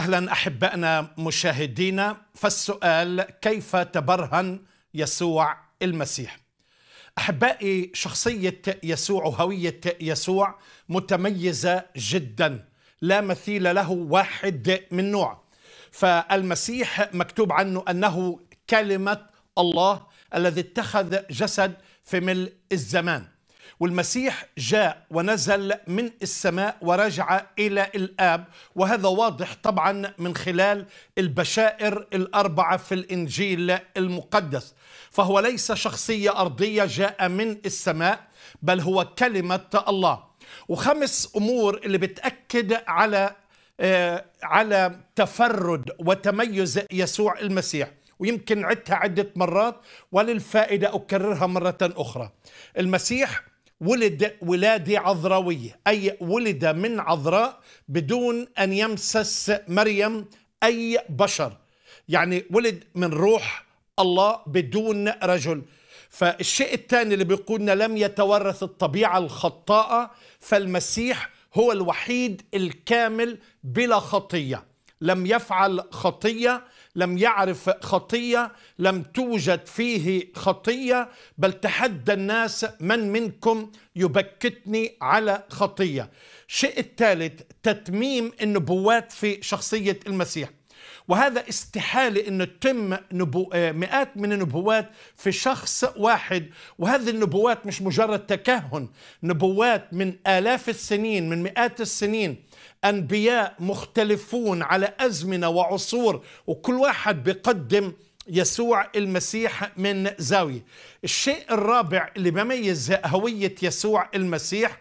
أهلا أحبائنا مشاهدينا. فالسؤال: كيف تبرهن يسوع المسيح؟ أحبائي، شخصية يسوع وهوية يسوع متميزة جدا، لا مثيل له واحد من نوع. فالمسيح مكتوب عنه أنه كلمة الله الذي اتخذ جسد في ملء الزمان، والمسيح جاء ونزل من السماء ورجع إلى الآب، وهذا واضح طبعا من خلال البشائر الأربعة في الإنجيل المقدس. فهو ليس شخصية أرضية جاء من السماء، بل هو كلمة الله. وخمس أمور اللي بتأكد على تفرد وتميز يسوع المسيح، ويمكن عدتها عدة مرات وللفائدة أكررها مرة أخرى. المسيح ولد ولادة عذراوية، أي ولد من عذراء بدون أن يمسس مريم أي بشر، يعني ولد من روح الله بدون رجل. فالشيء الثاني اللي بيقولنا لم يتورث الطبيعة الخطاءة، فالمسيح هو الوحيد الكامل بلا خطية، لم يفعل خطية، لم يعرف خطية، لم توجد فيه خطية، بل تحدى الناس: من منكم يبكتني على خطية. الشيء الثالث تتميم النبوات في شخصية المسيح، وهذا استحالة أنه تتم مئات من النبوات في شخص واحد. وهذه النبوات مش مجرد تكهن، نبوات من آلاف السنين، من مئات السنين، أنبياء مختلفون على أزمنة وعصور، وكل واحد بيقدم يسوع المسيح من زاوية. الشيء الرابع اللي بيميز هوية يسوع المسيح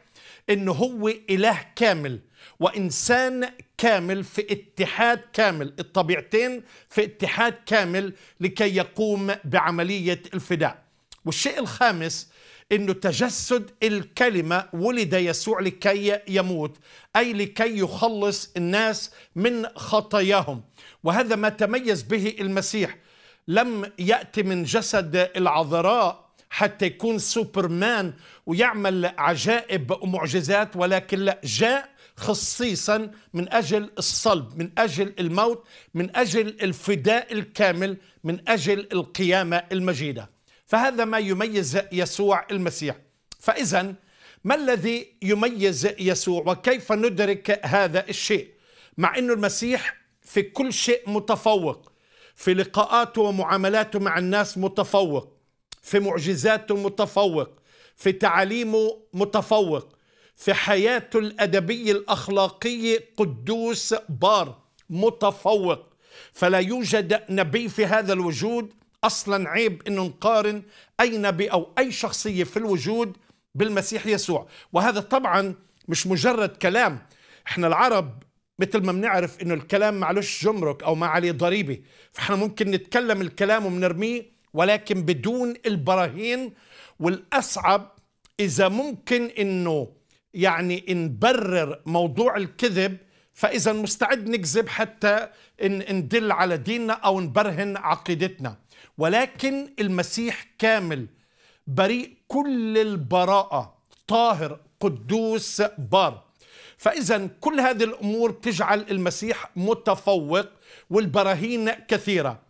إنه هو إله كامل وإنسان كامل في اتحاد كامل، الطبيعتين في اتحاد كامل لكي يقوم بعملية الفداء. والشيء الخامس إنه تجسد الكلمة، ولد يسوع لكي يموت، أي لكي يخلص الناس من خطاياهم، وهذا ما تميز به المسيح. لم يأتي من جسد العذراء حتى يكون سوبرمان ويعمل عجائب ومعجزات، ولكن لا، جاء خصيصا من أجل الصلب، من أجل الموت، من أجل الفداء الكامل، من أجل القيامة المجيدة. فهذا ما يميز يسوع المسيح. فإذا ما الذي يميز يسوع، وكيف ندرك هذا الشيء؟ مع أنه المسيح في كل شيء متفوق، في لقاءاته ومعاملاته مع الناس متفوق، في معجزاته متفوق، في تعاليمه متفوق، في حياته الأدبية الأخلاقية قدوس بار متفوق. فلا يوجد نبي في هذا الوجود، أصلا عيب أنه نقارن أي نبي أو أي شخصية في الوجود بالمسيح يسوع. وهذا طبعا مش مجرد كلام، احنا العرب مثل ما بنعرف أنه الكلام معلوش جمرك أو ما عليه ضريبة، فاحنا ممكن نتكلم الكلام وبنرميه، ولكن بدون البراهين. والأصعب إذا ممكن أنه يعني نبرر موضوع الكذب، فإذا مستعد نكذب حتى ندل على ديننا أو نبرهن عقيدتنا. ولكن المسيح كامل، بريء كل البراءة، طاهر قدوس بار. فإذا كل هذه الأمور تجعل المسيح متفوق، والبراهين كثيرة.